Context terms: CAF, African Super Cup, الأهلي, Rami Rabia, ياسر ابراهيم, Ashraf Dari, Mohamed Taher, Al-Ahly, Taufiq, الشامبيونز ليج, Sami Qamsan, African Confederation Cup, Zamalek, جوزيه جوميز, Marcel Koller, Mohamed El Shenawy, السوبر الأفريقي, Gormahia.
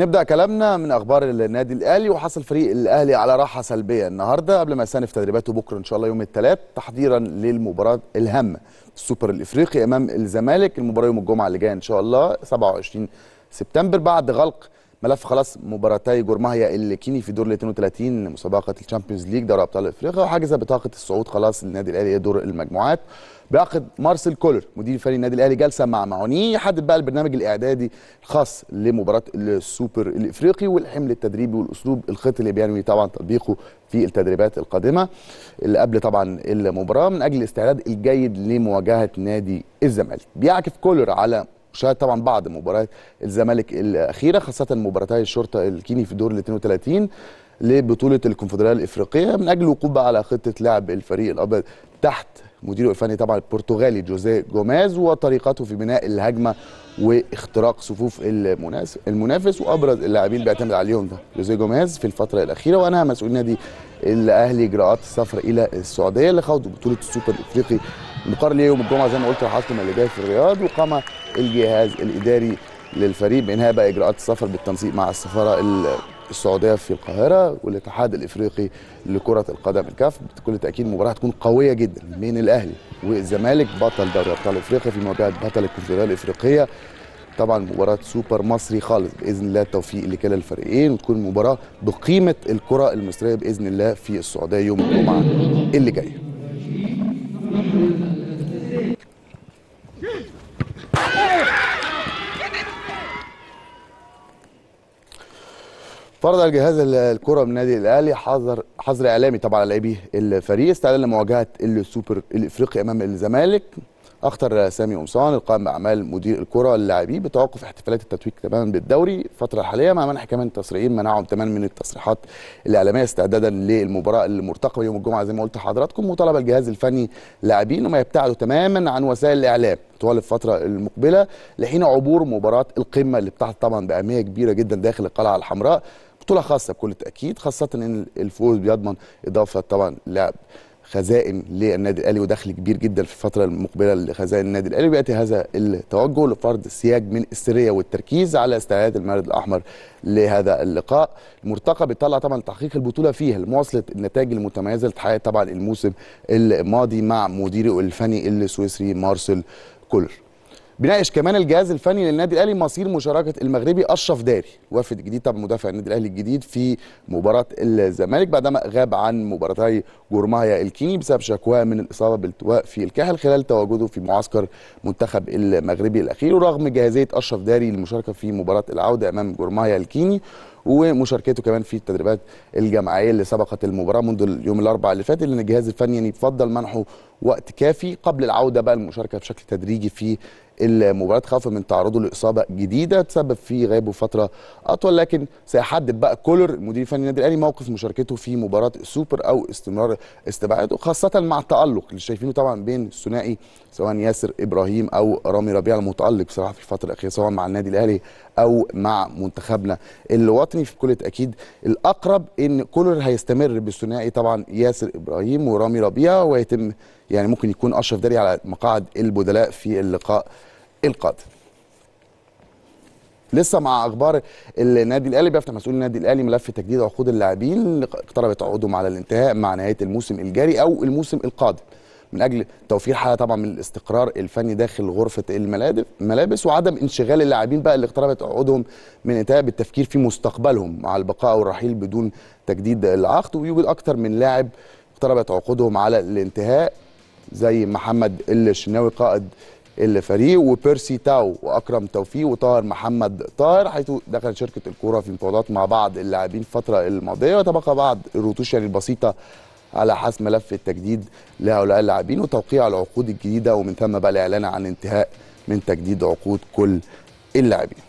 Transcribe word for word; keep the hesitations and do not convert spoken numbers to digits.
نبدأ كلامنا من أخبار النادي الأهلي. وحصل فريق الأهلي على راحة سلبية النهاردة قبل ما يستأنف تدريباته بكرة إن شاء الله يوم الثلاث تحضيرا للمباراة الهامة السوبر الإفريقي أمام الزمالك. المباراة يوم الجمعة اللي جاية إن شاء الله سبعة وعشرين سبتمبر بعد غلق ملف خلاص مباراتي جورماهيا الكيني في دور ال اثنين وثلاثين مسابقة الشامبيونز ليج دوري أبطال إفريقيا وحجز بطاقة الصعود خلاص للنادي الأهلي دور المجموعات. بعقد مارسيل كولر مدير فريق النادي الاهلي جلسه مع معاونيه يحدد بقى البرنامج الاعدادي الخاص لمباراه السوبر الافريقي والحمل التدريبي والاسلوب الخطي اللي بينوي طبعا تطبيقه في التدريبات القادمه اللي قبل طبعا المباراه من اجل الاستعداد الجيد لمواجهه نادي الزمالك. بيعكف كولر على مشاهد طبعا بعض مباريات الزمالك الاخيره خاصه مباراتي الشرطه الكيني في دور ال اثنين وثلاثين لبطوله الكونفدراليه الافريقيه من اجل الوقوف بقى على خطه لعب الفريق الابيض تحت مديره الفني طبعا البرتغالي جوزيه جوميز وطريقته في بناء الهجمه واختراق صفوف المنافس. وابرز اللاعبين بيعتمد عليهم جوزيه جوميز في الفتره الاخيره وانهى مسؤول نادي الاهلي اجراءات السفر الى السعوديه لخوض بطوله السوبر الافريقي مقرر ليه يوم الجمعه زي ما قلت الحاكم اللي جاي في الرياض. وقام الجهاز الاداري للفريق بانهاء بقى اجراءات السفر بالتنسيق مع السفاره السعوديه في القاهره والاتحاد الافريقي لكره القدم الكاف. بكل تاكيد مباراه تكون قويه جدا بين الاهلي والزمالك بطل دوري ابطال افريقيا في مواجهه بطل الكونفدراليه الافريقيه طبعا مباراه سوبر مصري خالص باذن الله التوفيق لكلا الفريقين وتكون مباراه بقيمه الكره المصريه باذن الله في السعوديه يوم الجمعه اللي جاي. فرض الجهاز الكره من النادي الاهلي حظر حظر اعلامي طبعا على لاعبي الفريق استعدادا لمواجهه السوبر الافريقي امام الزمالك. اخطر سامي قمصان القائم باعمال مدير الكره اللاعبين بتوقف احتفالات التتويج تماما بالدوري الفتره الحاليه مع منح كمان تصريحين منعهم تماما من التصريحات الاعلاميه استعدادا للمباراه المرتقبه يوم الجمعه زي ما قلت لحضراتكم. وطلب الجهاز الفني لاعبين وما يبتعدوا تماما عن وسائل الاعلام طوال الفتره المقبله لحين عبور مباراه القمه اللي بتاعت طبعا باهميه كبيره جدا داخل القلعه الحمراء بطوله خاصه بكل تاكيد خاصه ان الفوز بيضمن اضافه طبعا لاعب خزائن للنادي الاهلي ودخل كبير جدا في الفتره المقبله لخزائن النادي الاهلي. بياتي هذا التوجه لفرض سياج من السريه والتركيز على استعداد المارد الاحمر لهذا اللقاء المرتقى بيطلع طبعا تحقيق البطوله فيها لمواصله النتائج المتميزه اللي اتحققت طبعا الموسم الماضي مع مديره الفني السويسري مارسيل كولر. بيناقش كمان الجهاز الفني للنادي الاهلي مصير مشاركه المغربي اشرف داري وفد جديد طبعا مدافع النادي الاهلي الجديد في مباراه الزمالك بعدما غاب عن مباراتي جورماهيا الكيني بسبب شكواه من الاصابه بالتواء في الكاحل خلال تواجده في معسكر منتخب المغربي الاخير. ورغم جاهزيه اشرف داري للمشاركه في مباراه العوده امام جورماهيا الكيني ومشاركته كمان في التدريبات الجماعيه اللي سبقت المباراه منذ اليوم الاربعاء اللي فات لان الجهاز الفني يعني يفضل منحه وقت كافي قبل العوده بقى المشاركه بشكل تدريجي في المباراه خوفا من تعرضه لاصابه جديده تسبب في غيابه فتره اطول. لكن سيحدد بقى كولر مدير فني النادي الاهلي موقف مشاركته في مباراه السوبر او استمرار استبعاده خاصه مع التالق اللي شايفينه طبعا بين الثنائي سواء ياسر ابراهيم او رامي ربيع المتالق بصراحه في الفتره الاخيره سواء مع النادي الاهلي او مع منتخبنا الوطني. في كل تاكيد الاقرب ان كولر هيستمر بالثنائي طبعا ياسر ابراهيم ورامي ربيع ويتم يعني ممكن يكون اشرف داري على مقاعد البدلاء في اللقاء القادم. لسه مع اخبار النادي الاهلي بيفتح مسؤول النادي الاهلي ملف تجديد عقود اللاعبين اقتربت عقودهم على الانتهاء مع نهايه الموسم الجاري او الموسم القادم من اجل توفير حاله طبعا من الاستقرار الفني داخل غرفه الملابس وعدم انشغال اللاعبين بقى اللي اقتربت عقودهم من انتهاء بالتفكير في مستقبلهم مع البقاء او الرحيل بدون تجديد العقد. ويوجد اكثر من لاعب اقتربت عقودهم على الانتهاء زي محمد الشناوي قائد الفريق وبيرسي تاو واكرم توفيق وطاهر محمد طاهر حيث دخلت شركه الكوره في مفاوضات مع بعض اللاعبين الفتره الماضيه وتبقى بعض الرتوش يعني البسيطه على حسم ملف التجديد لهؤلاء اللاعبين وتوقيع العقود الجديده ومن ثم بقى الاعلان عن انتهاء من تجديد عقود كل اللاعبين.